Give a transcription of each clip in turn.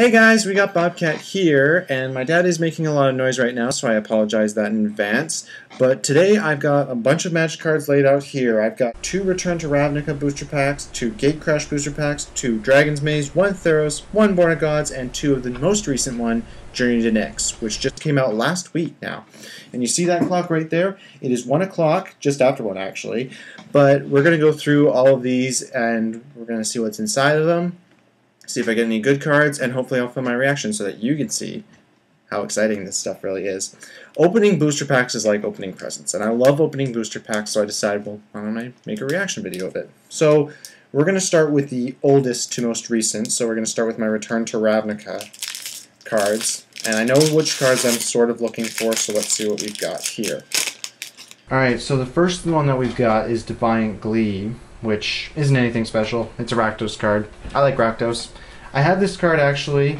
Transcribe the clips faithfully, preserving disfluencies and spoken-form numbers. Hey guys, we got BobbKat here, and my dad is making a lot of noise right now, so I apologize that in advance. But today I've got a bunch of Magic cards laid out here. I've got two Return to Ravnica booster packs, two Gatecrash booster packs, two Dragon's Maze, one Theros, one Born of Gods, and two of the most recent one, Journey into Nyx, which just came out last week now. And you see that clock right there? It is one o'clock, just after one actually. But we're going to go through all of these, and we're going to see what's inside of them. See if I get any good cards, and hopefully I'll film my reaction so that you can see how exciting this stuff really is. Opening booster packs is like opening presents, and I love opening booster packs, so I decided, well, why don't I make a reaction video of it? So we're going to start with the oldest to most recent, so we're going to start with my Return to Ravnica cards, and I know which cards I'm sort of looking for, so let's see what we've got here. Alright, so the first one that we've got is Defiant Glee, which isn't anything special. It's a Rakdos card. I like Rakdos. I have this card actually.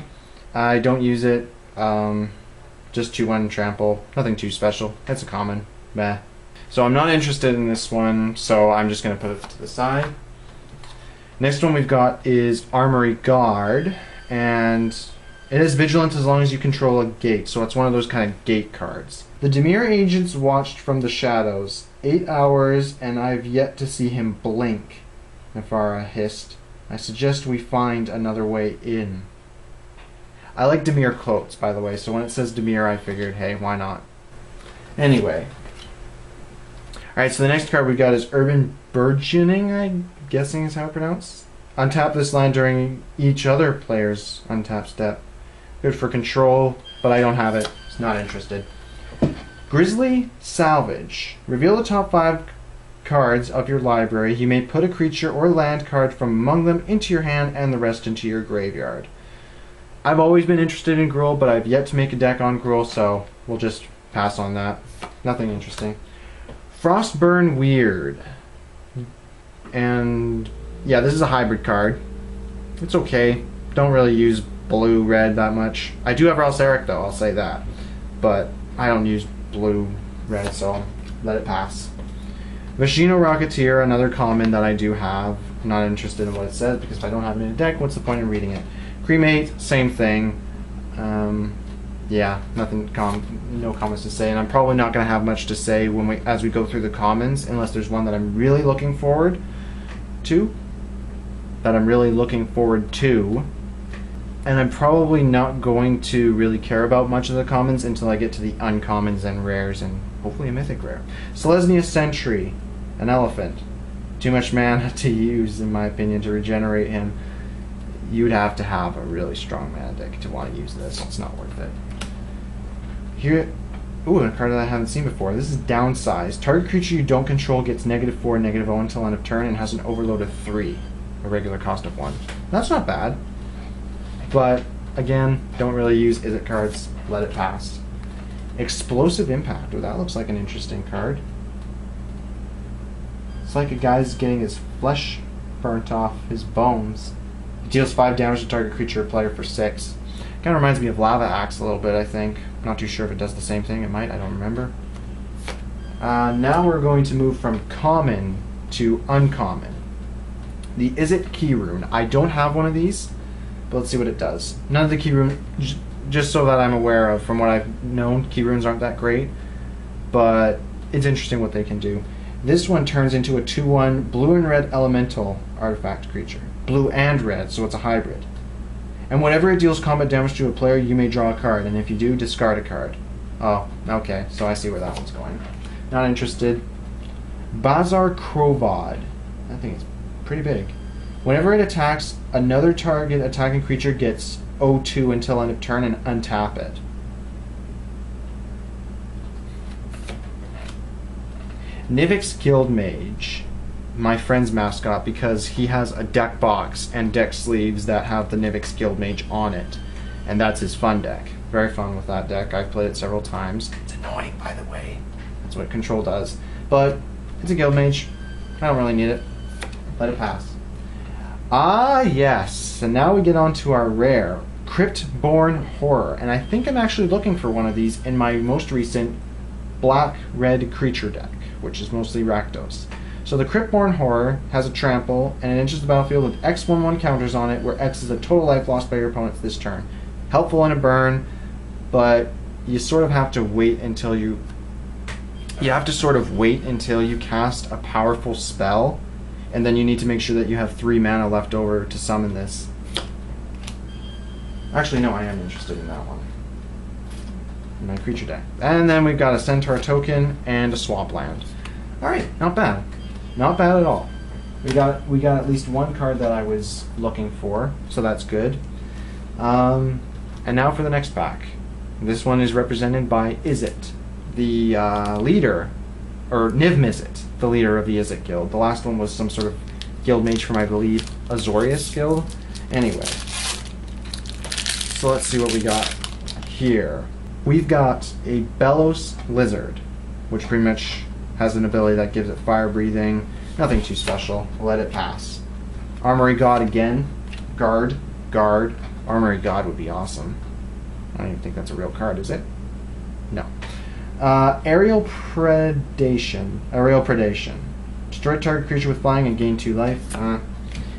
I don't use it. Um, just two one trample. Nothing too special. It's a common. Meh. So I'm not interested in this one, so I'm just going to put it to the side. Next one we've got is Armory Guard, and it is vigilant as long as you control a gate, so it's one of those kind of gate cards. The Dimir agents watched from the shadows. Eight hours, and I've yet to see him blink, Nefara hissed. I suggest we find another way in. I like Dimir quotes, by the way, so when it says Dimir, I figured, hey, why not? Anyway. Alright, so the next card we got is Urban Burgeoning, I'm guessing is how it's pronounced. Untap this land during each other player's untap step. Good for control, but I don't have it. It's not interested. Grizzly Salvage. Reveal the top five cards of your library. You may put a creature or land card from among them into your hand and the rest into your graveyard. I've always been interested in Gruul, but I've yet to make a deck on Gruul, so we'll just pass on that. Nothing interesting. Frostburn Weird. And yeah, this is a hybrid card. It's okay. Don't really use blue, red that much. I do have Ralseric though, I'll say that. But I don't use blue, red, so let it pass. Vashino Rocketeer, another common that I do have. I'm not interested in what it says because if I don't have it in a deck, what's the point in reading it? Cremate, same thing. Um, yeah, nothing, com no comments to say, and I'm probably not going to have much to say when we as we go through the commons, unless there's one that I'm really looking forward to. That I'm really looking forward to. And I'm probably not going to really care about much of the commons until I get to the uncommons and rares and hopefully a mythic rare. Selesnya Sentry, an elephant. Too much mana to use, in my opinion, to regenerate him. You'd have to have a really strong mana deck to want to use this. It's not worth it. Here, ooh, a card that I haven't seen before. This is Downsize. Target creature you don't control gets negative four, negative zero until end of turn and has an overload of three, a regular cost of one. That's not bad. But, again, don't really use Izzet cards. Let it pass. Explosive Impact. Oh, that looks like an interesting card. It's like a guy's getting his flesh burnt off his bones. It deals five damage to target creature or player for six. Kind of reminds me of Lava Axe a little bit, I think. I'm not too sure if it does the same thing. It might. I don't remember. Uh, now we're going to move from common to uncommon. The Izzet Key Rune. I don't have one of these. But let's see what it does. None of the key runes, just so that I'm aware of, from what I've known, key runes aren't that great, but it's interesting what they can do. This one turns into a two one blue and red elemental artifact creature. Blue and red, so it's a hybrid. And whenever it deals combat damage to a player, you may draw a card, and if you do, discard a card. Oh, okay, so I see where that one's going. Not interested. Bazar Krovod. I think it's pretty big. Whenever it attacks, another target attacking creature gets zero two until end of turn and untap it. Nivix Guild Mage, my friend's mascot, because he has a deck box and deck sleeves that have the Nivix Guild Mage on it. And that's his fun deck. Very fun with that deck. I've played it several times. It's annoying, by the way. That's what control does. But it's a Guild Mage. I don't really need it. Let it pass. Ah, yes. And now we get on to our rare, Cryptborn Horror. And I think I'm actually looking for one of these in my most recent black-red creature deck, which is mostly Rakdos. So the Cryptborn Horror has a trample and it enters the battlefield with X eleven counters on it, where X is the total life lost by your opponents this turn. Helpful in a burn, but you sort of have to wait until you... You have to sort of wait until you cast a powerful spell, and then you need to make sure that you have three mana left over to summon this. Actually, no, I am interested in that one. In my creature deck. And then we've got a Centaur token and a Swampland. Alright, not bad. Not bad at all. We got we got at least one card that I was looking for, so that's good. Um, and now for the next pack. This one is represented by Izzet, the uh, leader, or Niv Mizzet, the leader of the Izzet guild. The last one was some sort of guild mage from, I believe, Azorius guild. Anyway, so let's see what we got here. We've got a Bellows Lizard, which pretty much has an ability that gives it fire breathing. Nothing too special. Let it pass. Armory God again. Guard. Guard. Armory God would be awesome. I don't even think that's a real card, is it? No. Uh, Aerial Predation. Aerial Predation. Destroy target creature with flying and gain two life. Uh,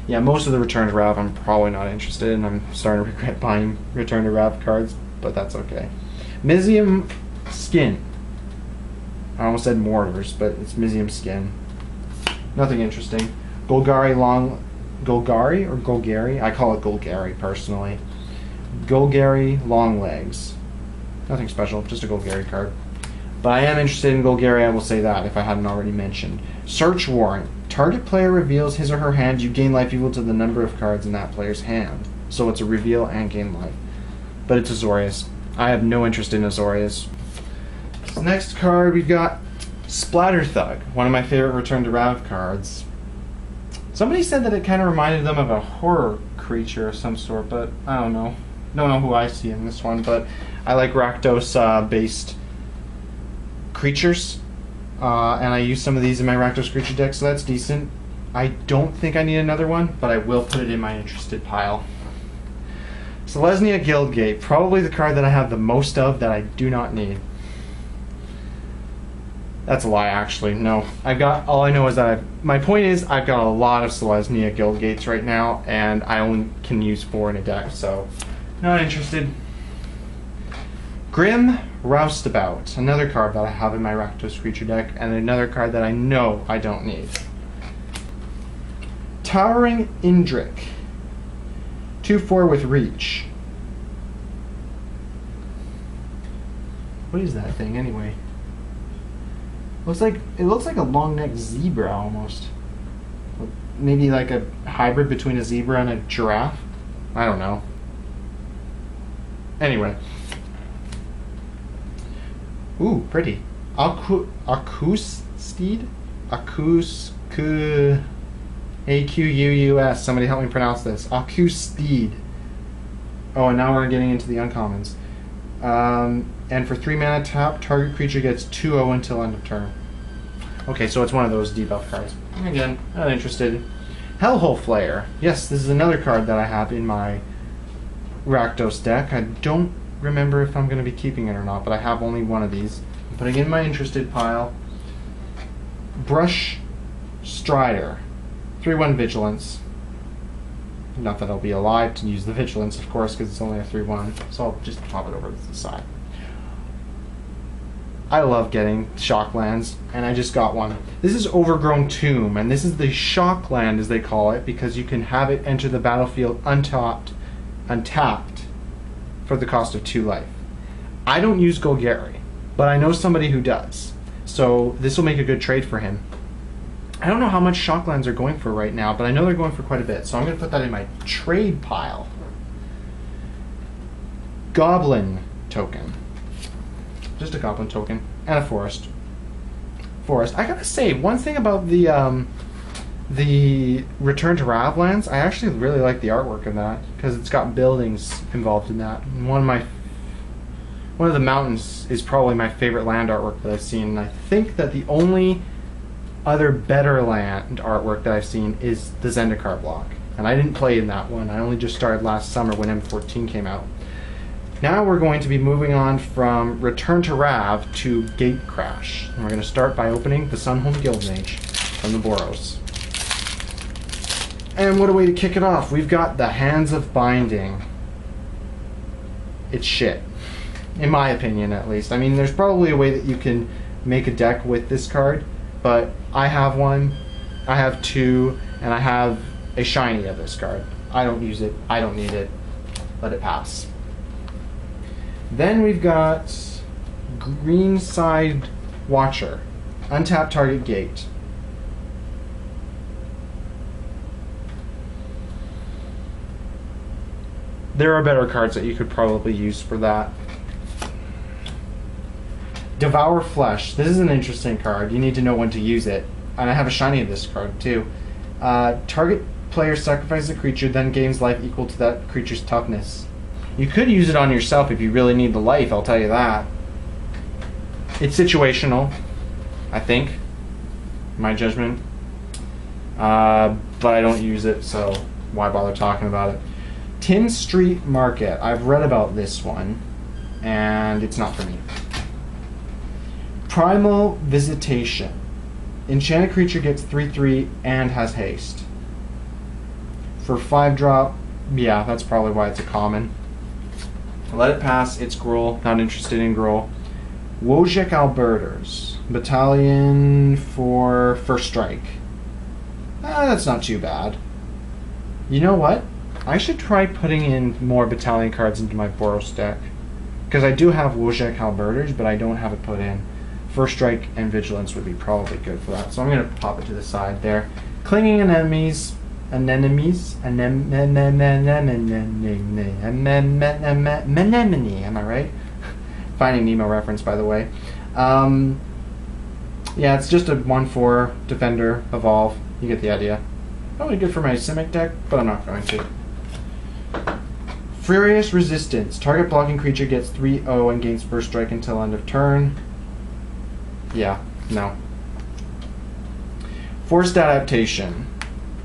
yeah, most of the Return to Rav I'm probably not interested in. I'm starting to regret buying Return to Rav cards, but that's okay. Mizium Skin. I almost said Mortars, but it's Mizium Skin. Nothing interesting. Golgari Long... Golgari or Golgari? I call it Golgari, personally. Golgari Long Legs. Nothing special, just a Golgari card. But I am interested in Golgari, I will say that, if I hadn't already mentioned. Search Warrant. Target player reveals his or her hand. You gain life equal to the number of cards in that player's hand. So it's a reveal and gain life. But it's Azorius. I have no interest in Azorius. So next card we've got Splatter Thug, one of my favorite Return to Rav cards. Somebody said that it kind of reminded them of a horror creature of some sort, but I don't know. Don't know who I see in this one, but I like Rakdos uh, based creatures, uh, and I use some of these in my Rakdos creature deck, so that's decent. I don't think I need another one, but I will put it in my interested pile. Selesnya Guildgate, probably the card that I have the most of that I do not need. That's a lie, actually. No, I've got, all I know is that I've, my point is I've got a lot of Selesnya Guildgates right now, and I only can use four in a deck, so not interested. Grim Roustabout, another card that I have in my Rakdos creature deck, and another card that I know I don't need. Towering Indrik. two four with reach. What is that thing anyway? Looks like it looks like a long-necked zebra almost. Maybe like a hybrid between a zebra and a giraffe. I don't know. Anyway. Ooh, pretty. Aku Akusteed? Akus ku A Q U U S. Somebody help me pronounce this. Akusteed. Oh, and now we're getting into the uncommons. Um, and for three mana tap, target creature gets two zero until end of turn. Okay, so it's one of those debuff cards. Again, not interested. Hellhole Flare. Yes, this is another card that I have in my Rakdos deck. I don't remember if I'm going to be keeping it or not, but I have only one of these. I'm putting in my interested pile. Brush Strider. three one Vigilance. Not that I'll be alive to use the Vigilance, of course, because it's only a three one, so I'll just pop it over to the side. I love getting Shocklands, and I just got one. This is Overgrown Tomb, and this is the Shockland, as they call it, because you can have it enter the battlefield untapped, untapped for the cost of two life. I don't use Golgari, but I know somebody who does, so this will make a good trade for him. I don't know how much Shocklands are going for right now, but I know they're going for quite a bit, so I'm going to put that in my trade pile. Goblin token. Just a goblin token. And a forest. Forest. I gotta say, one thing about the um, the Return to Ravlands, I actually really like the artwork of that, because it's got buildings involved in that. And one of my... One of the mountains is probably my favorite land artwork that I've seen, and I think that the only... other better land artwork that I've seen is the Zendikar block, and I didn't play in that one. I only just started last summer when M fourteen came out. Now we're going to be moving on from Return to Rav to Gatecrash, and we're going to start by opening the Sunhome Guildmage. from the Boros. And what a way to kick it off. We've got the Hands of Binding. It's shit. In my opinion, at least. I mean, there's probably a way that you can make a deck with this card, but I have one, I have two, and I have a shiny of this card. I don't use it. I don't need it. Let it pass. Then we've got Greenside Watcher. Untap target gate. There are better cards that you could probably use for that. Devour Flesh. This is an interesting card. You need to know when to use it. And I have a shiny of this card too. Uh, target player sacrifices a creature, then gains life equal to that creature's toughness. You could use it on yourself if you really need the life, I'll tell you that. It's situational, I think, in my judgment. Uh, but I don't use it, so why bother talking about it? Tin Street Market. I've read about this one, and it's not for me. Primal Visitation. Enchanted creature gets three three and has haste. For five drop, yeah, that's probably why it's a common. Let it pass. It's Gruul. Not interested in Gruul. Wojciech Alberters. Battalion for first strike. Ah, that's not too bad. You know what? I should try putting in more battalion cards into my Boros deck. Because I do have Wojciech Alberters, but I don't have it put in. First strike and vigilance would be probably good for that. So I'm going to pop it to the side there. Clinging Anemones. Anemones? Anemone, am I right? Finding Nemo reference, by the way. Um, yeah, it's just a one four defender, evolve. You get the idea. Probably good for my Simic deck, but I'm not going to. Furious Resistance. Target blocking creature gets three zero and gains first strike until end of turn. Yeah, no. Forced Adaptation.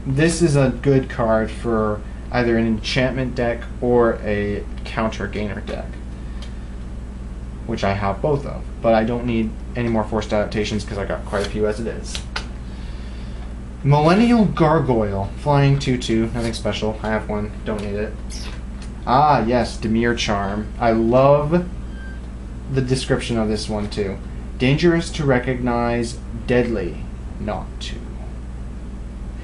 This is a good card for either an enchantment deck or a counter gainer deck, which I have both of, but I don't need any more forced adaptations because I got quite a few as it is. Millennial Gargoyle, flying two two, nothing special. I have one, don't need it. Ah yes, Dimir Charm. I love the description of this one too. Dangerous to recognize, deadly not to.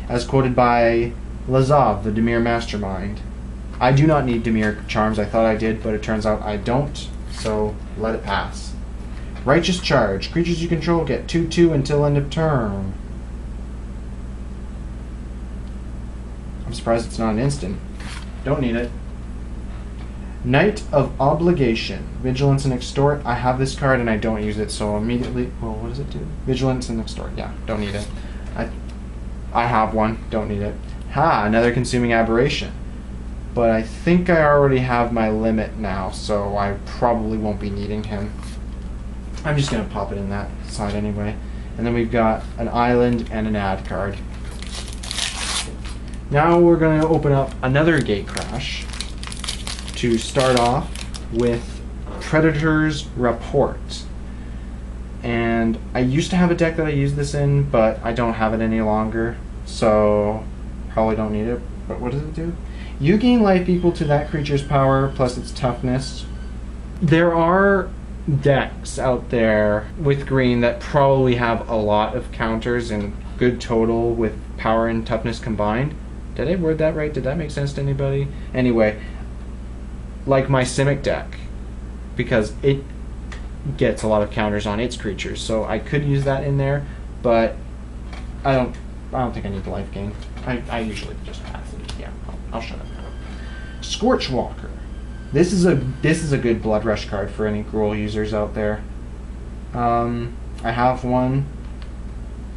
As quoted by Lazav, the Dimir mastermind. I do not need Dimir charms. I thought I did, but it turns out I don't, so let it pass. Righteous Charge. Creatures you control get two two until end of turn. I'm surprised it's not an instant. Don't need it. Knight of Obligation. Vigilance and Extort. I have this card and I don't use it, so immediately... Well, what does it do? Vigilance and Extort. Yeah, don't need it. I... I have one, don't need it. Ha, another Consuming Aberration. But I think I already have my limit now, so I probably won't be needing him. I'm just gonna pop it in that side anyway. And then we've got an island and an ad card. Now we're gonna open up another Gatecrash to start off with Predator's Report. And I used to have a deck that I used this in, but I don't have it any longer, so probably don't need it. But what does it do? You gain life equal to that creature's power plus its toughness. There are decks out there with green that probably have a lot of counters and good total with power and toughness combined. Did I word that right? Did that make sense to anybody? Anyway, like my Simic deck, because it gets a lot of counters on its creatures, so I could use that in there, but I don't I don't think I need the life gain. I, I usually just pass it. Yeah, I'll, I'll shut up now. Scorchwalker. This is a this is a good Blood Rush card for any Gruul users out there. Um I have one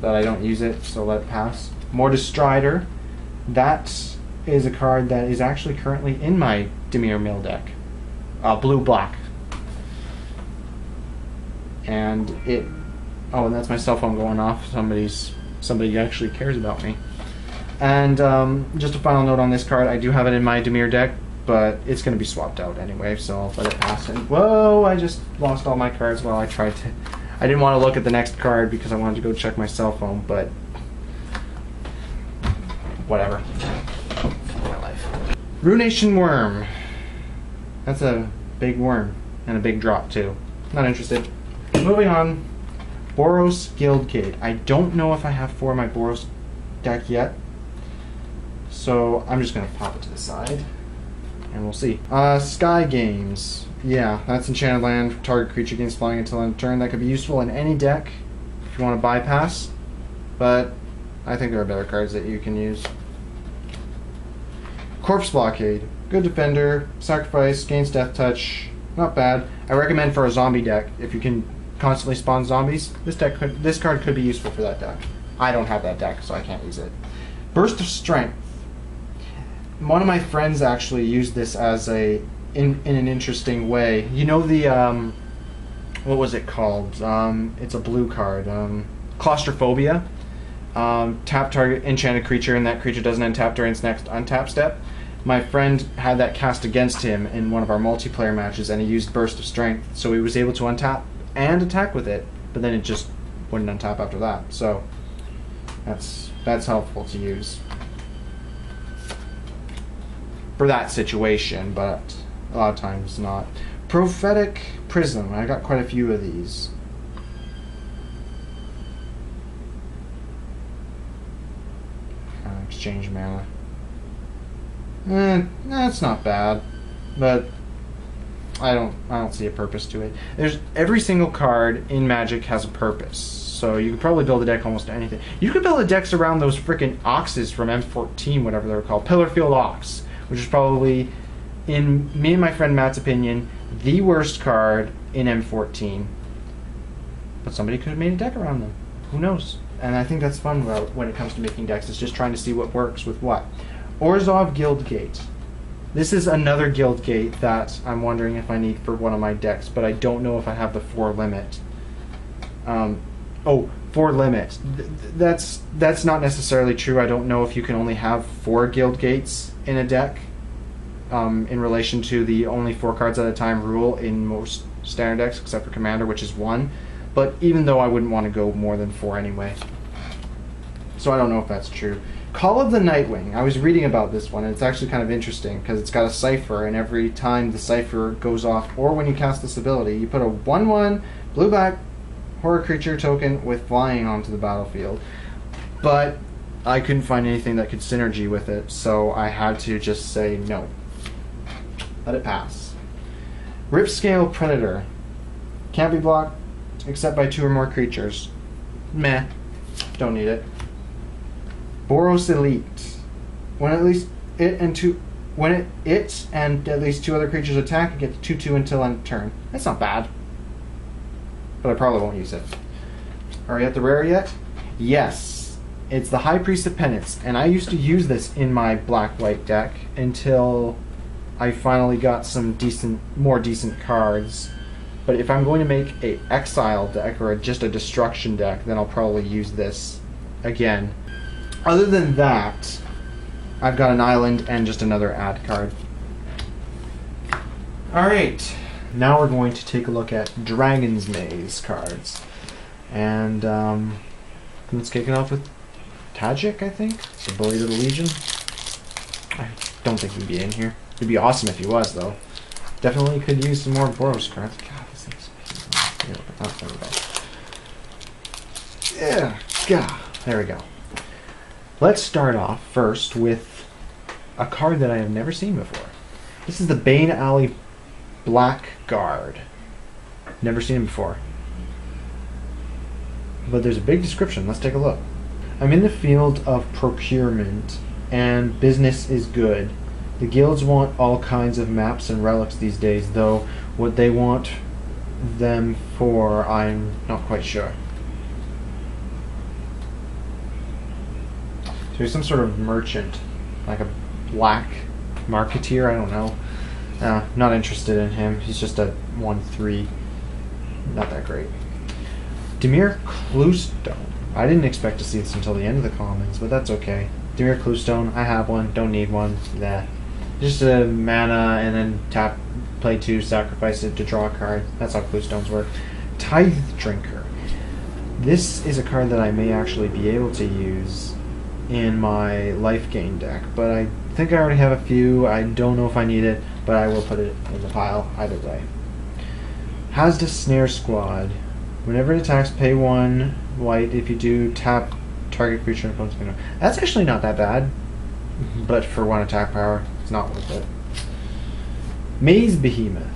that I don't use it, so let it pass. Mortis Strider. That is a card that is actually currently in my Dimir Mill deck. Uh blue black. And it, oh, and that's my cell phone going off. Somebody's, somebody actually cares about me. And um, just a final note on this card. I do have it in my Dimir deck, but it's going to be swapped out anyway, so I'll let it pass. And whoa, I just lost all my cards while I tried to. I didn't want to look at the next card because I wanted to go check my cell phone, but whatever. My life. Ruination Worm. That's a big worm. And a big drop, too. Not interested. Moving on. Boros Guildgate. I don't know if I have four in my Boros deck yet. So I'm just going to pop it to the side. And we'll see. Uh, Sky Games. Yeah, that's Enchanted Land. Target creature gains flying until end of turn. That could be useful in any deck if you want to bypass. But I think there are better cards that you can use. Corpse Blockade. Good defender. Sacrifice. Gains Death Touch. Not bad. I recommend for a zombie deck, if you can constantly spawn zombies, this deck could, this card could be useful for that deck. I don't have that deck, so I can't use it. Burst of Strength. One of my friends actually used this as a in, in an interesting way. You know the um, what was it called? Um, it's a blue card. Um, claustrophobia. Um, tap target enchanted creature, and that creature doesn't untap during its next untap step. My friend had that cast against him in one of our multiplayer matches, and he used Burst of Strength, so he was able to untap and attack with it, but then it just wouldn't untap after that. So that's that's helpful to use for that situation, but a lot of times not. Prophetic Prism. I got quite a few of these. Uh, exchange mana. Eh, that's not bad, but I don't I don't see a purpose to it. There's every single card in Magic has a purpose, so you could probably build a deck almost anything. You could build a decks around those freaking oxes from M fourteen, whatever they're called, Pillar Field Ox, which is probably, in me and my friend Matt's opinion, the worst card in M fourteen. But somebody could have made a deck around them. Who knows? And I think that's fun when it comes to making decks. It's just trying to see what works with what. Orzhov Guildgate. This is another Guildgate that I'm wondering if I need for one of my decks, but I don't know if I have the four limit. Um, oh, four limit. Th that's that's not necessarily true. I don't know if you can only have four Guildgates in a deck um, in relation to the only four cards at a time rule in most standard decks, except for Commander, which is one. But even though I wouldn't want to go more than four anyway. So I don't know if that's true. Call of the Nightwing. I was reading about this one, and it's actually kind of interesting because it's got a cipher, and every time the cipher goes off, or when you cast this ability, you put a one one blue-black horror creature token with flying onto the battlefield. But I couldn't find anything that could synergy with it, so I had to just say no. Let it pass. Ripscale Predator. Can't be blocked except by two or more creatures. Meh. Don't need it. Boros Elite. When at least it and two, when it, it and at least two other creatures attack, it gets two two until end turn. That's not bad, but I probably won't use it. Are we at the rare yet? Yes, it's the High Priest of Penance, and I used to use this in my black-white deck until I finally got some decent, more decent cards. But if I'm going to make a exile deck or just a destruction deck, then I'll probably use this again. Other than that, I've got an island and just another ad card. Alright, now we're going to take a look at Dragon's Maze cards. And um, let's kick it off with Tajic, I think. The Bully to the Legion. I don't think he'd be in here. It'd be awesome if he was, though. Definitely could use some more Boros cards. God, this thing's... Oh, there we go. Yeah, God. There we go. Let's start off first with a card that I have never seen before. This is the Bane Alley Blackguard. Never seen him before. But there's a big description. Let's take a look. I'm in the field of procurement, and business is good. The guilds want all kinds of maps and relics these days, though what they want them for, I'm not quite sure. So he's some sort of merchant, like a black marketeer, I don't know. Uh, not interested in him, he's just a one three, not that great. Dimir Cluestone. I didn't expect to see this until the end of the comments, but that's okay. Dimir Cluestone, I have one, don't need one, nah. Just a mana and then tap, play two, sacrifice it to draw a card. That's how Cluestones work. Tithe Drinker. This is a card that I may actually be able to use. in my life gain deck, but I think I already have a few. I don't know if I need it, but I will put it in the pile either way. Hazda Snare Squad. Whenever it attacks, pay one white. If you do, tap target creature and opponent's gonna... That's actually not that bad, but for one attack power, it's not worth it. Maze Behemoth.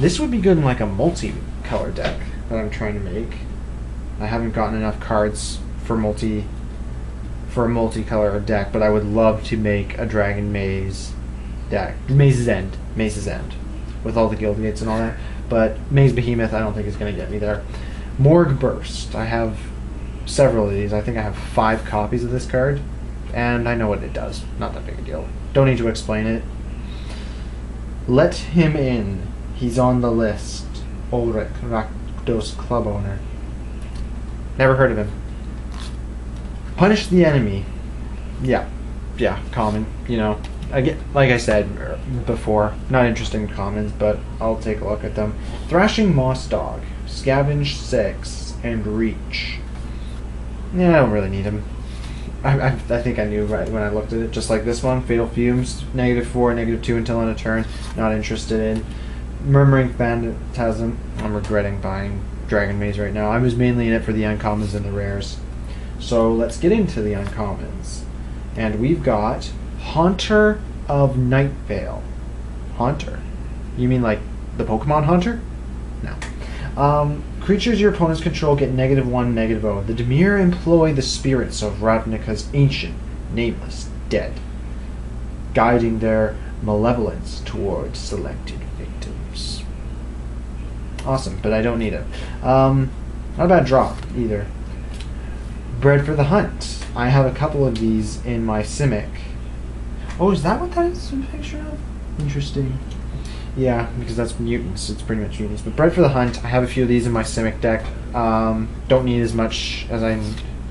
This would be good in like a multi-color deck that I'm trying to make. I haven't gotten enough cards for multi for a multi-color deck, but I would love to make a Dragon Maze deck. Maze's End. Maze's End. With all the guild gates and all that. But Maze Behemoth I don't think is going to get me there. Morgue Burst. I have several of these. I think I have five copies of this card. And I know what it does. Not that big a deal. Don't need to explain it. Let him in. He's on the list. Ulrich, Rakdos club owner. Never heard of him. Punish the enemy. Yeah. Yeah, common. You know. I get, like I said before, not interested in commons, but I'll take a look at them. Thrashing Moss Dog, Scavenge six, and Reach. Yeah, I don't really need him. I, I, I think I knew right when I looked at it. Just like this one, Fatal Fumes, negative four, negative two until end of turn. Not interested in. Murmuring Phantasm. I'm regretting buying Dragon Maze right now. I was mainly in it for the uncommons and the rares. So let's get into the uncommons. And we've got Haunter of Nightvale. Haunter? You mean like the Pokemon Haunter? No. Um, creatures your opponents control get negative one, negative zero. The Dimir employ the spirits of Ravnica's ancient, nameless dead, guiding their malevolence towards selected victims. Awesome, but I don't need it. Um, not a bad drop either. Bread for the Hunt. I have a couple of these in my Simic. Oh, is that what that is a picture of? Interesting. Yeah, because that's mutants. It's pretty much mutants. But Bread for the Hunt, I have a few of these in my Simic deck. Um, don't need as much as I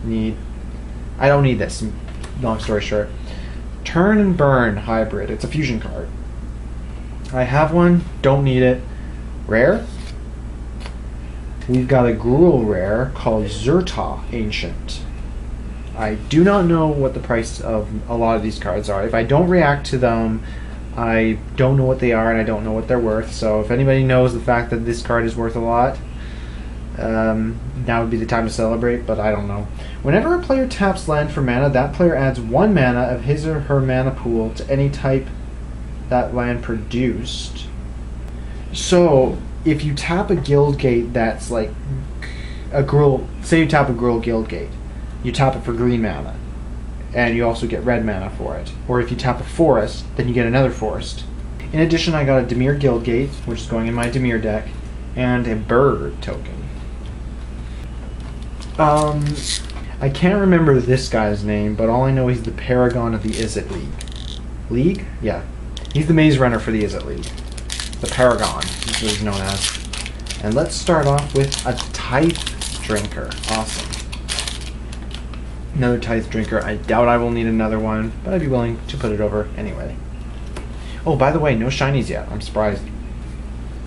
need. I don't need this, long story short. Turn and Burn Hybrid. It's a fusion card. I have one. Don't need it. Rare. We've got a Gruul rare called Zerta Ancient. I do not know what the price of a lot of these cards are. If I don't react to them, I don't know what they are and I don't know what they're worth. So if anybody knows the fact that this card is worth a lot, um, now would be the time to celebrate, but I don't know. Whenever a player taps land for mana, that player adds one mana of his or her mana pool to any type that land produced. So if you tap a guild gate that's like a Gruul, say you tap a Gruul guild gate, you tap it for green mana, and you also get red mana for it. Or if you tap a forest, then you get another forest. In addition, I got a Dimir Guildgate, which is going in my Dimir deck, and a bird token. Um, I can't remember this guy's name, but all I know he's the Paragon of the Izzet League. League? Yeah. He's the Maze Runner for the Izzet League. The Paragon, is what he's known as. And let's start off with a Tithe Drinker. Awesome. Another Tithe Drinker. I doubt I will need another one, but I'd be willing to put it over anyway. Oh, by the way, no shinies yet. I'm surprised.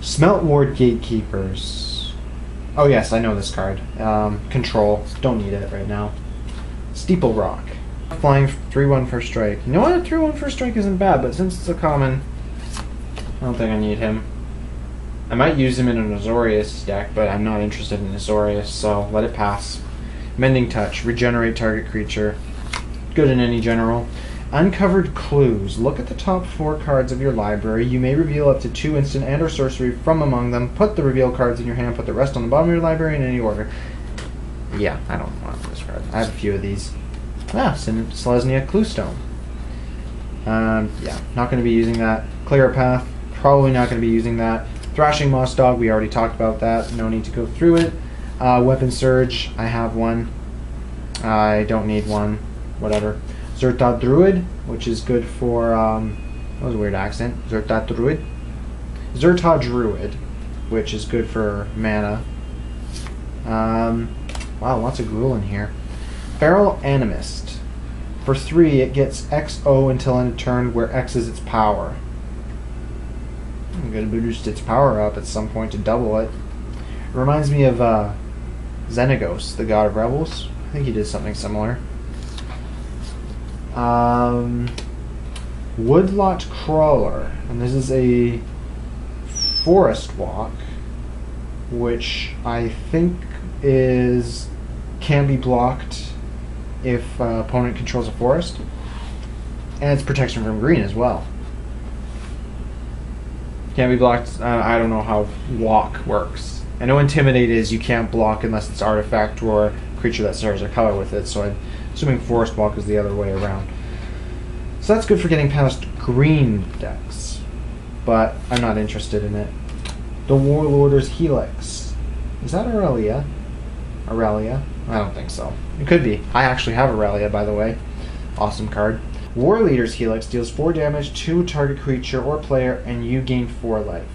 Smelt Ward Gatekeepers. Oh yes, I know this card. Um, control. Don't need it right now. Steeple Rock. Flying three one first strike. You know what? three one first strike isn't bad, but since it's a common, I don't think I need him. I might use him in an Azorius deck, but I'm not interested in Azorius, so let it pass. Mending Touch, regenerate target creature. Good in any general. Uncovered Clues. Look at the top four cards of your library. You may reveal up to two instant and or sorcery from among them. Put the reveal cards in your hand. Put the rest on the bottom of your library in any order. Yeah, I don't want this card. I have a few of these. Ah, Selesnya Cluestone. Um, yeah, not going to be using that. Clear a Path. Probably not going to be using that. Thrashing Moss Dog. We already talked about that. No need to go through it. Uh, Weapon Surge, I have one. I don't need one. Whatever. Zerta Druid, which is good for... Um, that was a weird accent. Zerta Druid. Zerta Druid, which is good for mana. Um, wow, lots of Gruul in here. Feral Animist. For three, it gets X O until end of turn, where X is its power. I'm going to boost its power up at some point to double it. Reminds me of uh, Xenagos, the god of rebels. I think he did something similar. Um, Woodlot Crawler, and this is a forest walk, which I think is can be blocked if uh, opponent controls a forest, and it's protection from green as well. Can't be blocked. Uh, I don't know how walk works. I know Intimidate is you can't block unless it's artifact or creature that serves a color with it, so I'm assuming forest walk is the other way around. So that's good for getting past green decks, but I'm not interested in it. The Warlorder's Helix. Is that Aurelia? Aurelia? I don't think so. It could be. I actually have Aurelia, by the way. Awesome card. Warleader's Helix deals four damage to target creature or player, and you gain four life.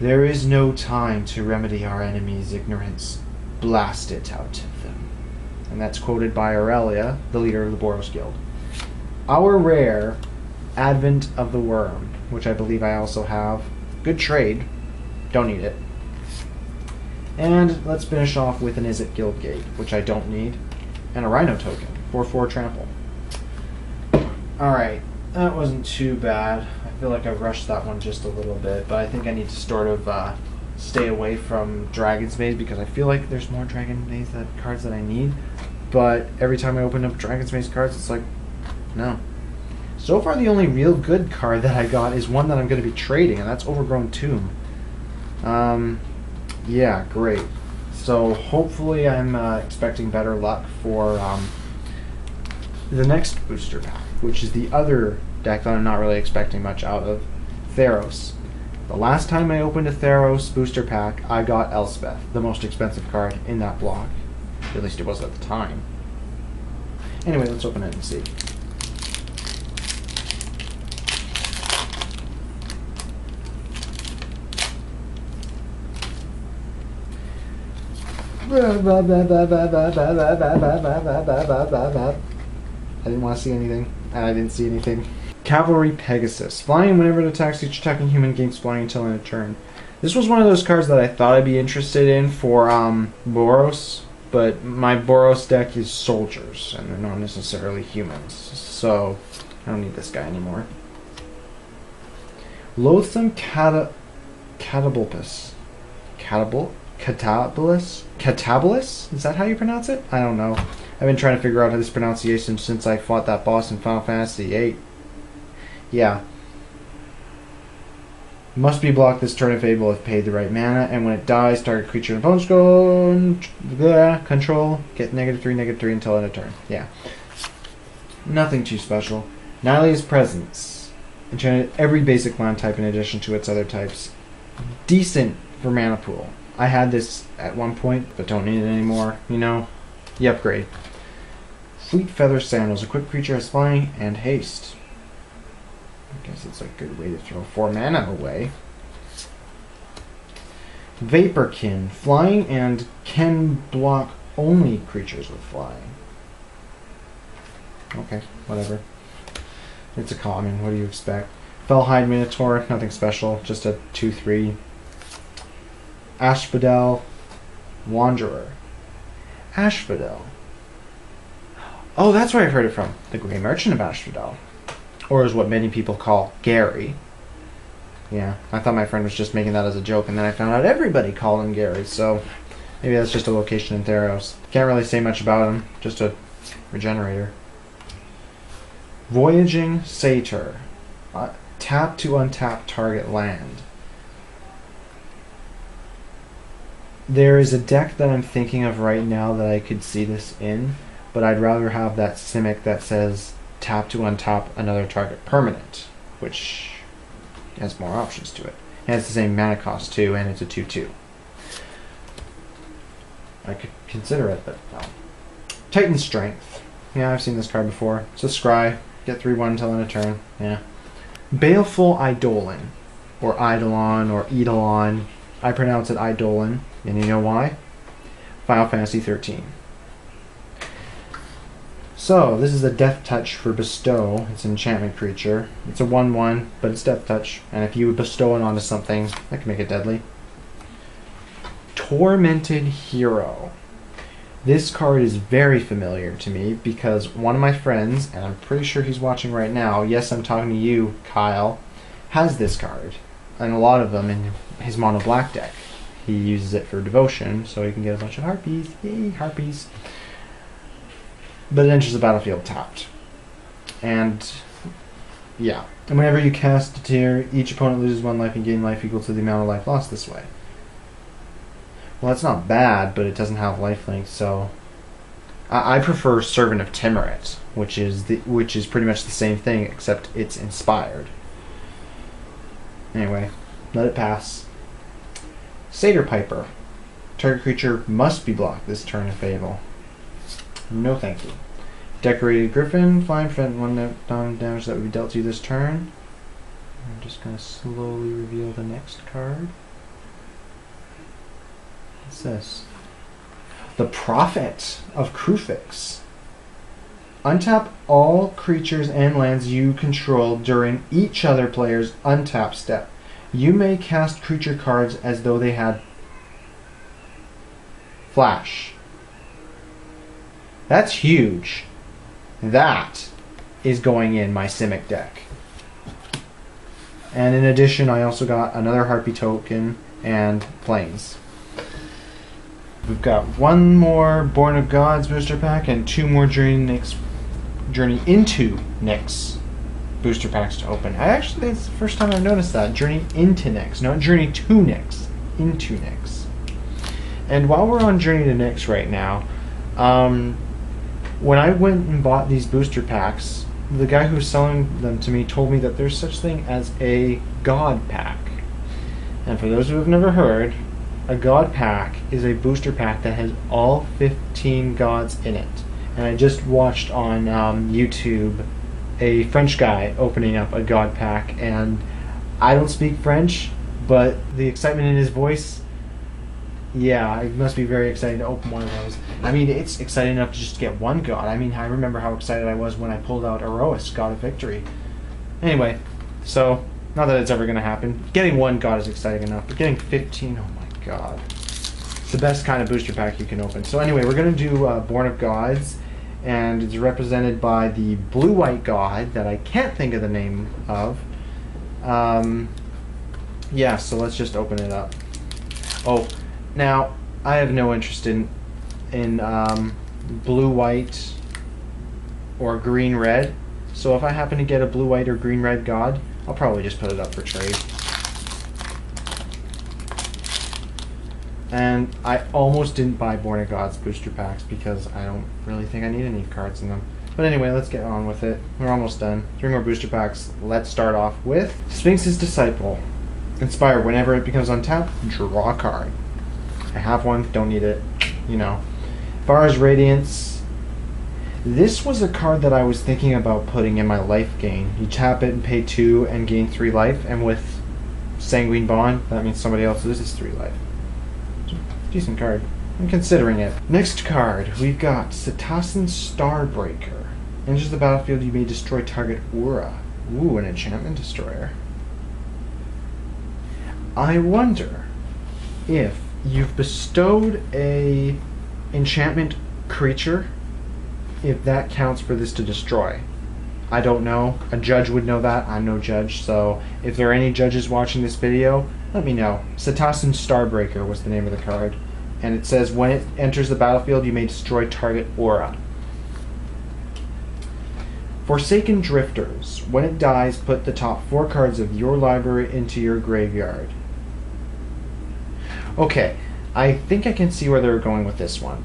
There is no time to remedy our enemy's ignorance. Blast it out of them. And that's quoted by Aurelia, the leader of the Boros Guild. Our rare, Advent of the Worm, which I believe I also have. Good trade. Don't need it. And let's finish off with an Izzet Guildgate, which I don't need. And a Rhino Token, four four Trample. Alright, that wasn't too bad. I feel like I rushed that one just a little bit, but I think I need to sort of uh, stay away from Dragon's Maze because I feel like there's more Dragon's Maze that, cards that I need. But every time I open up Dragon's Maze cards, it's like, no. So far the only real good card that I got is one that I'm going to be trading, and that's Overgrown Tomb. Um, yeah, great. So hopefully I'm uh, expecting better luck for um, the next booster pack, which is the other deck that I'm not really expecting much out of, Theros. The last time I opened a Theros booster pack, I got Elspeth, the most expensive card in that block. At least it was at the time. Anyway, let's open it and see. I didn't want to see anything, and I didn't see anything. Cavalry Pegasus. Flying whenever it attacks, each attacking human gains flying until end of turn. This was one of those cards that I thought I'd be interested in for um, Boros, but my Boros deck is soldiers, and they're not necessarily humans, so I don't need this guy anymore. Loathsome Cata... Catabulpus. Catabulp? Catabolus? Catabolus? Is that how you pronounce it? I don't know. I've been trying to figure out how this pronunciation since I fought that boss in Final Fantasy eight. Yeah. Must be blocked this turn if able if paid the right mana, and when it dies, target creature and opponent's go... Blah, control, get negative three, negative three until end of turn. Yeah. Nothing too special. Nihilia's Presence. Enchanted every basic land type in addition to its other types. Decent for mana pool. I had this at one point, but don't need it anymore, you know? You upgrade. Fleet Feather Sandals. Equipped creature has flying and haste. I guess it's a good way to throw four mana away. Vaporkin. Flying and can block only creatures with flying. Okay, whatever. It's a common, what do you expect? Felhide Minotaur, nothing special, just a two three. Asphodel Wanderer. Asphodel. Oh, that's where I heard it from. The Grey Merchant of Asphodel. Or is what many people call Gary. Yeah, I thought my friend was just making that as a joke, and then I found out everybody called him Gary, so maybe that's just a location in Theros. Can't really say much about him, just a regenerator. Voyaging Satyr. Uh, tap to untap target land. There is a deck that I'm thinking of right now that I could see this in, but I'd rather have that Simic that says tap to untap another target permanent, which has more options to it. It has the same mana cost too, and it's a two two. I could consider it, but no. Titan Strength. Yeah, I've seen this card before. It's a scry. Get three one until end of turn. Yeah. Baleful Eidolon, or Eidolon, or Eidolon. I pronounce it Eidolon. And you know why? Final Fantasy thirteen. So, this is a Death Touch for Bestow. It's an enchantment creature. It's a one one, but it's Death Touch. And if you bestow it onto something, that can make it deadly. Tormented Hero. This card is very familiar to me because one of my friends, and I'm pretty sure he's watching right now, yes, I'm talking to you, Kyle, has this card, and a lot of them in his mono black deck. He uses it for devotion, so he can get a bunch of harpies. Yay, harpies. But it enters the battlefield tapped. And, yeah. And whenever you cast a tear, each opponent loses one life and gain life equal to the amount of life lost this way. Well, that's not bad, but it doesn't have lifelink, so... I, I prefer Servant of Timurit, which is the which is pretty much the same thing, except it's inspired. Anyway, let it pass. Satyr Piper. Target creature must be blocked this turn if able. No thank you. Decorated Griffin. Flying prevent one damage that would be dealt to you this turn. I'm just going to slowly reveal the next card. What's this? The Prophet of Kruphix. Untap all creatures and lands you control during each other player's untap step. You may cast creature cards as though they had flash. That's huge. That is going in my Simic deck. And in addition, I also got another Harpy token and planes. We've got one more Born of Gods booster pack and two more Journey into Nyx, Journey into Nyx booster packs to open. I actually, that's the first time I've noticed that. Journey into Nyx, not Journey to Nyx, into Nyx. And while we're on Journey to Nyx right now, um, when I went and bought these booster packs, the guy who was selling them to me told me that there's such thing as a God pack. And for those who have never heard, a God pack is a booster pack that has all fifteen gods in it. And I just watched on um, YouTube a French guy opening up a God pack, and I don't speak French, but the excitement in his voice, yeah, it must be very exciting to open one of those. I mean, it's exciting enough to just get one god. I mean, I remember how excited I was when I pulled out Arois, God of Victory. Anyway, so, not that it's ever going to happen. Getting one god is exciting enough, but getting fifteen, oh my god. It's the best kind of booster pack you can open. So anyway, we're going to do uh, Born of Gods. And it's represented by the blue-white god that I can't think of the name of. Um, yeah, so let's just open it up. Oh, now, I have no interest in, in um, blue-white or green-red. So if I happen to get a blue-white or green-red god, I'll probably just put it up for trade. And I almost didn't buy Born of Gods booster packs because I don't really think I need any cards in them. But anyway, let's get on with it. We're almost done. Three more booster packs. Let's start off with Sphinx's Disciple. Inspire. Whenever it becomes untapped, draw a card. I have one. Don't need it. You know. Var's Radiance. This was a card that I was thinking about putting in my life gain. You tap it and pay two and gain three life. And with Sanguine Bond, that means somebody else loses three life. Decent card. I'm considering it. Next card, we've got Satasan Starbreaker. Enters the battlefield, you may destroy target aura. Ooh, an enchantment destroyer. I wonder if you've bestowed a enchantment creature, if that counts for this to destroy. I don't know. A judge would know that. I'm no judge, so if there are any judges watching this video, let me know. Satasan Starbreaker was the name of the card. And it says, when it enters the battlefield, you may destroy target aura. Forsaken Drifters. When it dies, put the top four cards of your library into your graveyard. Okay, I think I can see where they're going with this one.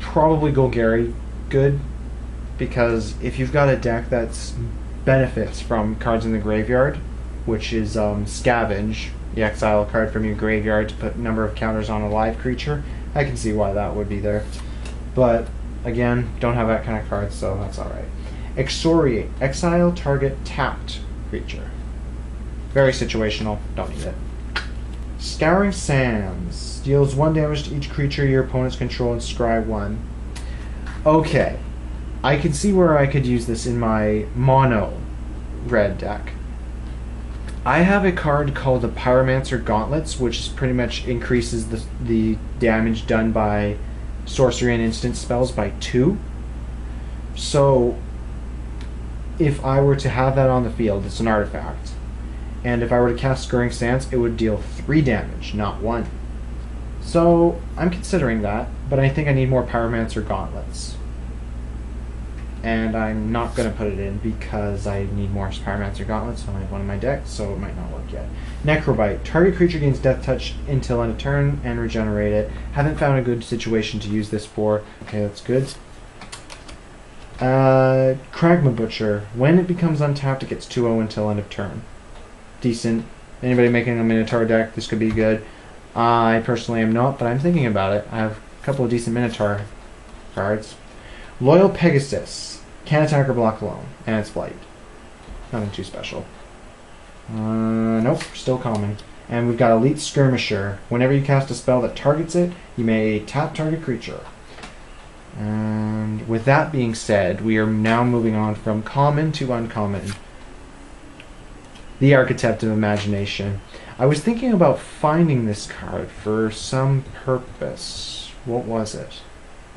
Probably Golgari good, because if you've got a deck that benefits from cards in the graveyard, which is um, Scavenge, you exile a card from your graveyard to put a number of counters on a live creature. I can see why that would be there. But, again, don't have that kind of card, so that's alright. Exoriate. Exile target tapped creature. Very situational. Don't need it. Scouring Sands. Deals one damage to each creature your opponents control and scry one. Okay. I can see where I could use this in my mono red deck. I have a card called the Pyromancer Gauntlets, which pretty much increases the, the damage done by sorcery and instant spells by two. So if I were to have that on the field, it's an artifact. And if I were to cast Scurrying Stance, it would deal three damage, not one. So I'm considering that, but I think I need more Pyromancer Gauntlets. And I'm not going to put it in because I need more Pyromancer Gauntlets on one of my decks, so it might not work yet. Necrobite. Target creature gains Death Touch until end of turn and regenerate it. Haven't found a good situation to use this for. Okay, that's good. Uh, Kragma Butcher. When it becomes untapped, it gets two zero until end of turn. Decent. Anybody making a Minotaur deck, this could be good. Uh, I personally am not, but I'm thinking about it. I have a couple of decent Minotaur cards. Loyal Pegasus. Can't attack or block alone. And it's Blight. Nothing too special. Uh, nope, still common. And we've got Elite Skirmisher. Whenever you cast a spell that targets it, you may tap target creature. And with that being said, we are now moving on from common to uncommon. The Architect of Imagination. I was thinking about finding this card for some purpose. What was it?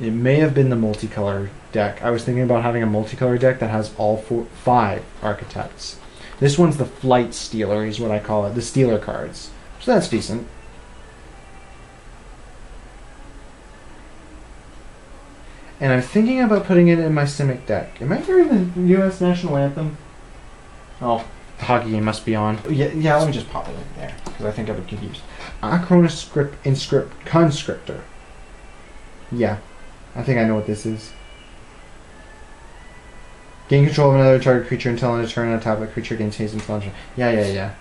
It may have been the multicolor deck. I was thinking about having a multicolor deck that has all four, five architects. This one's the Flight Stealer, is what I call it. The Stealer cards. So that's decent. And I'm thinking about putting it in my Simic deck. Am I hearing the U S National Anthem? Oh, the hockey game must be on. Yeah, yeah, let me just pop it in there, because I think I've been confused. Acronoscript, Inscript, Conscriptor. Yeah. I think I know what this is. Gain control of another target creature until end of turn, and a tablet creature gains haste until end of turn. Yeah, yeah, yeah.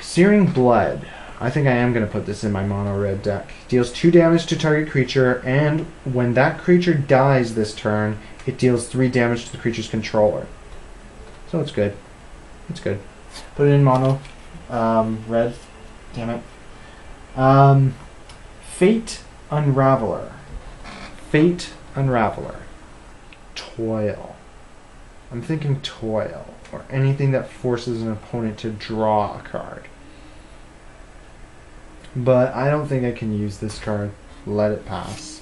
Searing Blood. I think I am going to put this in my mono red deck. Deals two damage to target creature, and when that creature dies this turn, it deals three damage to the creature's controller. So it's good. It's good. Put it in mono. Um, red. Damn it. Um, Fate Unraveler. Fate Unraveler. Toil. I'm thinking Toil, or anything that forces an opponent to draw a card. But I don't think I can use this card. Let it pass.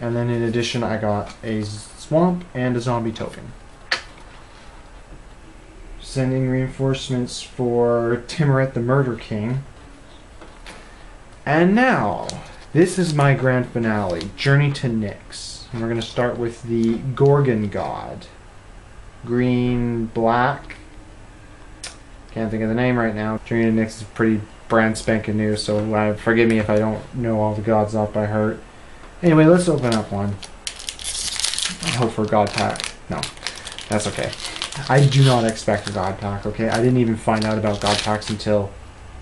And then in addition, I got a Swamp and a Zombie Token. Sending reinforcements for Timuret the Murder King. And now, this is my grand finale, Journey to Nyx. And we're going to start with the Gorgon God. Green, black. Can't think of the name right now. Journey to Nyx is pretty brand spanking new, so uh, forgive me if I don't know all the gods off by heart. Anyway, let's open up one. I hope for a god pack. No, that's okay. I do not expect a god pack, okay? I didn't even find out about god packs until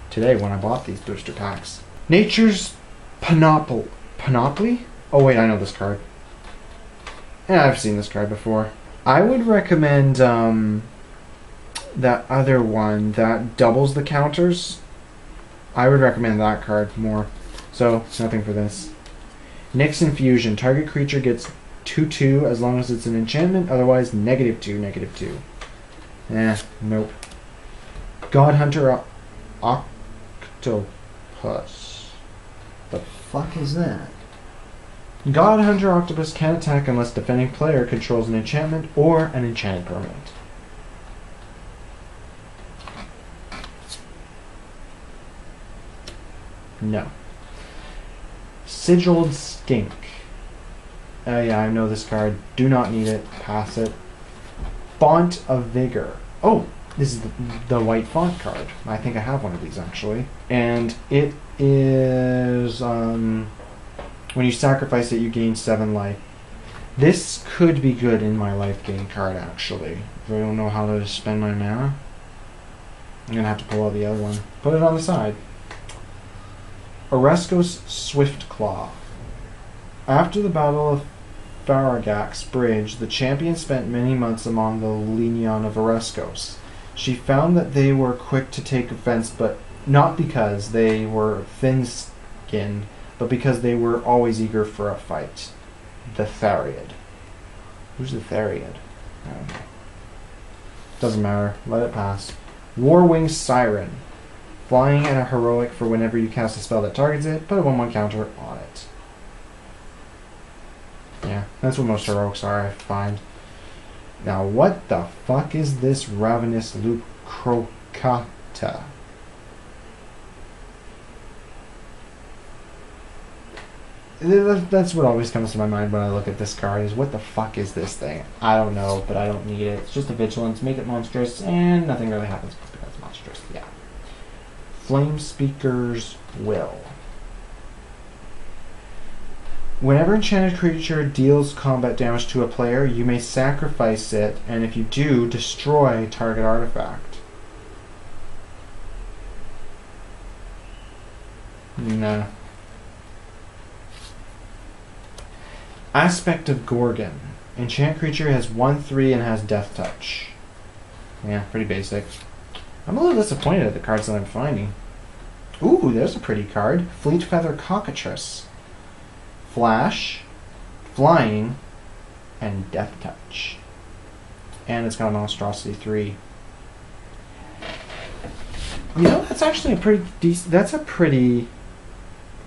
today when I bought these booster packs. Nature's Panoply. Panoply? Oh wait, I know this card. Yeah, I've seen this card before. I would recommend um, that other one that doubles the counters. I would recommend that card more. So, nothing for this. Nyx Infusion. Target creature gets two two as long as it's an enchantment, otherwise negative two, negative two. Eh, nope. God Hunter Octopus. The fuck is that? God Hunter Octopus can't attack unless defending player controls an enchantment or an enchanted permanent. No. Sigiled Skink. Oh yeah, I know this card. Do not need it. Pass it. Font of Vigor. Oh, this is the, the white font card. I think I have one of these actually. And it is um when you sacrifice it you gain seven life. This could be good in my life gain card actually. If I don't know how to spend my mana, I'm gonna have to pull out the other one. Put it on the side. Oreskos Swiftclaw. After the Battle of Faragax Bridge, the champion spent many months among the Legion of Oreskos. She found that they were quick to take offense, but not because they were thin-skinned, but because they were always eager for a fight. The Thariad. Who's the Thariad? I don't know. Doesn't matter. Let it pass. Warwing Siren. flying and a heroic for whenever you cast a spell that targets it, put a one one counter on it. Yeah, that's what most heroics are, I find. Now, what the fuck is this Ravenous Loop Crocata? That's what always comes to my mind when I look at this card, is what the fuck is this thing? I don't know, but I don't need it. It's just a vigilance, make it monstrous, and nothing really happens because it's monstrous. Yeah. Flame Speaker's Will. Whenever enchanted creature deals combat damage to a player, you may sacrifice it, and if you do, destroy target artifact. No. Aspect of Gorgon. Enchanted creature has one three and has Death Touch. Yeah, pretty basic. I'm a little disappointed at the cards that I'm finding. Ooh, there's a pretty card. Fleet Feather Cockatrice. Flash, Flying, and Death Touch. And it's got a Monstrosity three. You know, that's actually a pretty decent... That's a pretty...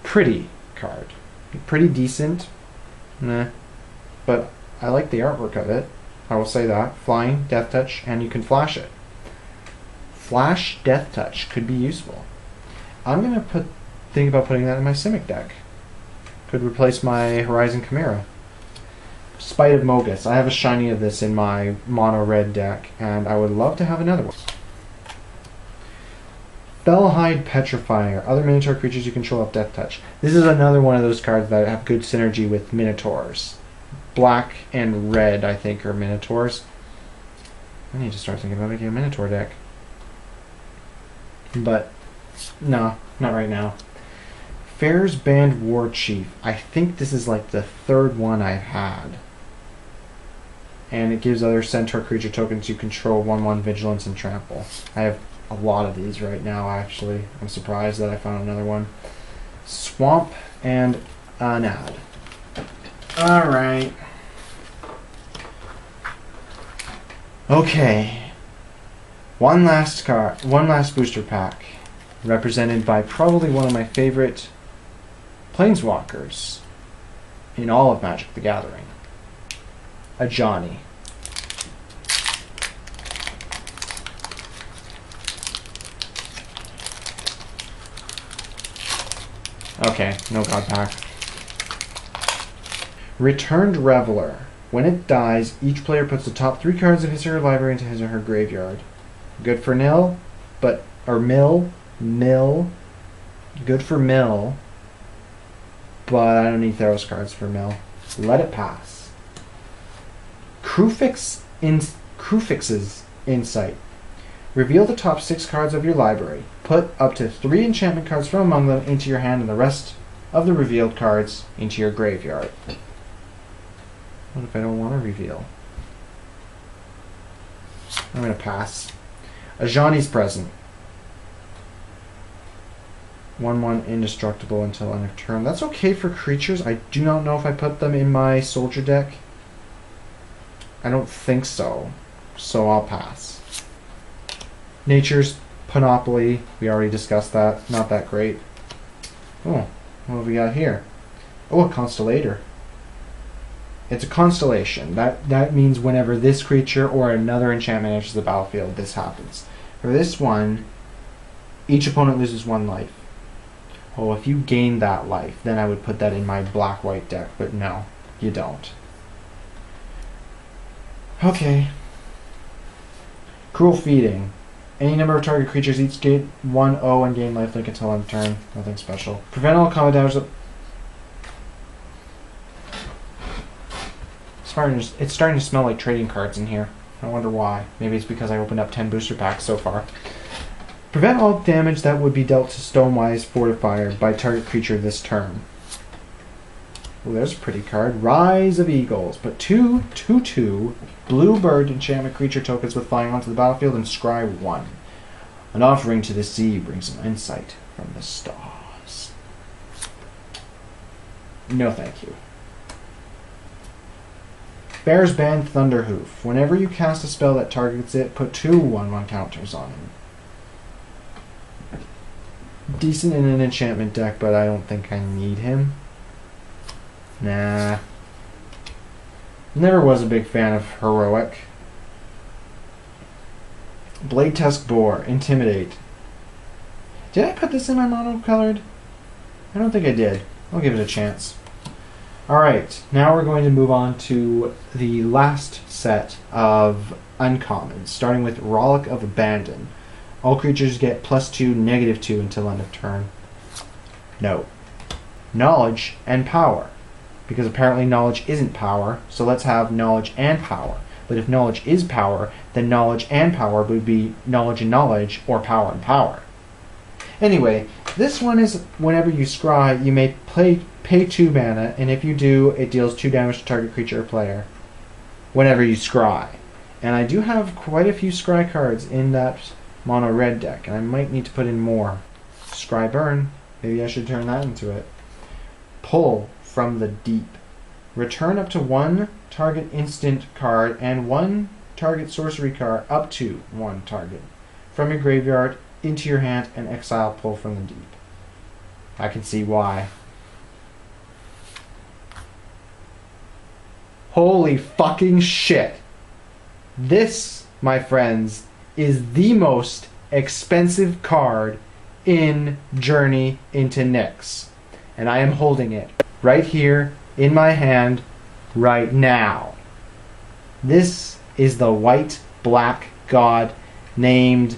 Pretty card. Pretty decent. Nah. But I like the artwork of it. I will say that. Flying, Death Touch, and you can flash it. Flash, Death Touch could be useful. I'm going to put think about putting that in my Simic deck. Could replace my Horizon Chimera. Spite of Mogus. I have a shiny of this in my mono red deck, and I would love to have another one. Fellhide Petrifier. Other Minotaur creatures you control have Death Touch. This is another one of those cards that have good synergy with Minotaurs. Black and red, I think, are Minotaurs. I need to start thinking about making a Minotaur deck. But, no, not right now. Fair's Band War Chief. I think this is like the third one I've had. And it gives other Centaur creature tokens you control one one Vigilance and Trample. I have a lot of these right now, actually. I'm surprised that I found another one. Swamp and Anad. Alright. Okay. One last card. One last booster pack. Represented by probably one of my favorite planeswalkers in all of Magic the Gathering. Ajani. Okay, no god pack. Returned Reveler. When it dies, each player puts the top three cards of his or her library into his or her graveyard. Good for nil, but or mill. Mill, good for mill, but I don't need Theros cards for mill. Let it pass. Kruphix in Krufix's Insight. Reveal the top six cards of your library. Put up to three enchantment cards from among them into your hand, and the rest of the revealed cards into your graveyard. What if I don't want to reveal? I'm gonna pass. Ajani's Present. one one indestructible until end of turn. That's okay for creatures. I do not know if I put them in my soldier deck. I don't think so. So I'll pass. Nature's Panoply. We already discussed that. Not that great. Oh, what have we got here? Oh, a Constellator. It's a constellation. That, that means whenever this creature or another enchantment enters the battlefield, this happens. For this one, each opponent loses one life. Oh, if you gain that life, then I would put that in my black-white deck, but no, you don't. Okay. Cruel Feeding. Any number of target creatures each get one zero and gain lifelink until end turn. Nothing special. Prevent all combat damage that... It's starting to, it's starting to smell like trading cards in here. I wonder why. Maybe it's because I opened up ten booster packs so far. Prevent all damage that would be dealt to Stonewise Fortifier by target creature this turn. Well, there's a pretty card. Rise of Eagles. Put two, two, two, blue bird enchantment creature tokens with flying onto the battlefield and scry one. An offering to the sea brings some insight from the stars. No thank you. Bear's Band Thunderhoof. Whenever you cast a spell that targets it, put two one one counters on him. decent in an enchantment deck, but I don't think I need him. Nah. Never was a big fan of Heroic. Blade Tusk Boar, Intimidate. Did I put this in my monocolored? I don't think I did. I'll give it a chance. Alright, now we're going to move on to the last set of uncommons, starting with Rollick of Abandon. All creatures get plus two, negative two until end of turn. No. Knowledge and power. Because apparently knowledge isn't power, so let's have knowledge and power. But if knowledge is power, then knowledge and power would be knowledge and knowledge, or power and power. Anyway, this one is whenever you scry, you may play, pay two mana, and if you do, it deals two damage to target creature or player whenever you scry. And I do have quite a few scry cards in that mono red deck, and I might need to put in more. Scry Burn, maybe I should turn that into it. Pull from the Deep. Return up to one target instant card and one target sorcery card, up to one target, from your graveyard into your hand and exile Pull from the Deep. I can see why. Holy fucking shit. This, my friends, is the most expensive card in Journey into Nyx. And I am holding it right here in my hand right now. This is the white black god named...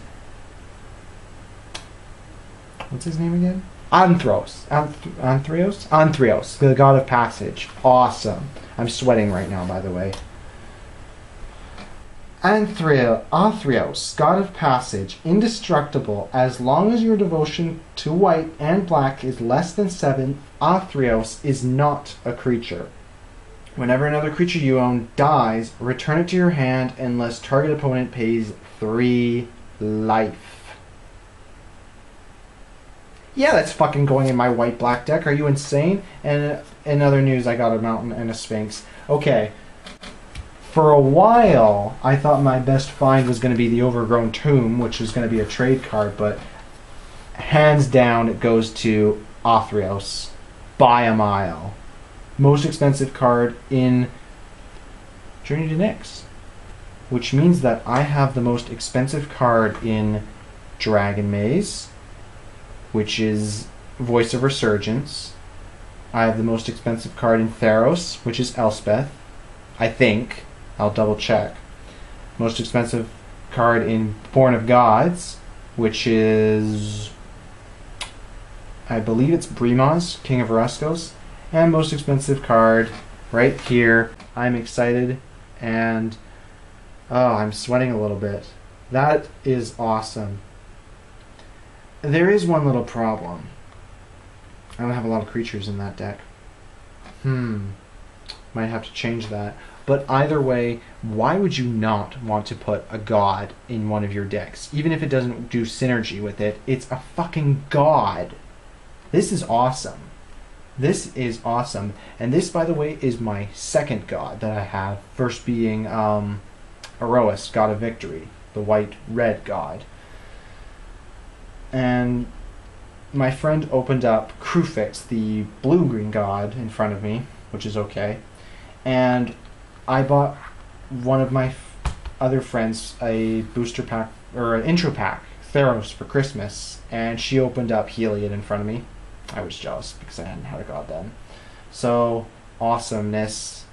What's his name again? Athreos. Athreos? Athreos, the god of passage. Awesome. I'm sweating right now, by the way. Athreos, god of passage, indestructible. As long as your devotion to white and black is less than seven, Athreos is not a creature. Whenever another creature you own dies, return it to your hand unless target opponent pays three life. Yeah, that's fucking going in my white-black deck. Are you insane? And in other news, I got a mountain and a sphinx. Okay. For a while, I thought my best find was going to be the Overgrown Tomb, which was going to be a trade card, but hands down it goes to Athreos by a mile. Most expensive card in Journey to Nyx, which means that I have the most expensive card in Dragon's Maze, which is Voice of Resurgence. I have the most expensive card in Theros, which is Elspeth, I think. I'll double check. Most expensive card in Born of Gods, which is... I believe it's Bremaz, King of Oreskos. And most expensive card right here. I'm excited and... Oh, I'm sweating a little bit. That is awesome. There is one little problem. I don't have a lot of creatures in that deck. Hmm. Might have to change that. But either way, why would you not want to put a god in one of your decks? Even if it doesn't do synergy with it, it's a fucking god. This is awesome. This is awesome. And this, by the way, is my second god that I have. First being um, Aroas, God of Victory, the white-red god. And my friend opened up Kruphix, the blue-green god, in front of me, which is okay. And I bought one of my f other friends a booster pack, or an intro pack, Theros, for Christmas, and she opened up Heliod in front of me. I was jealous because I hadn't had a god then. So, awesomeness.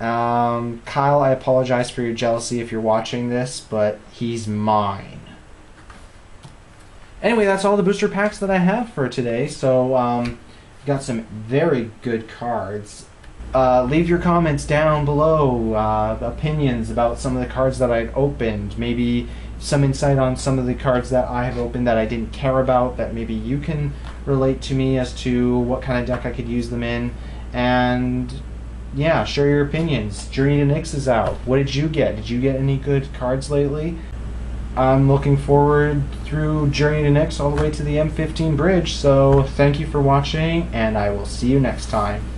Um, Kyle, I apologize for your jealousy if you're watching this, but he's mine. Anyway, that's all the booster packs that I have for today, so um, got some very good cards. Uh, leave your comments down below, uh, opinions about some of the cards that I'd opened, maybe some insight on some of the cards that I have opened that I didn't care about, that maybe you can relate to me as to what kind of deck I could use them in, and yeah, share your opinions. Journey to Nyx is out. What did you get? Did you get any good cards lately? I'm looking forward through Journey to Nyx all the way to the M fifteen bridge, so thank you for watching, and I will see you next time.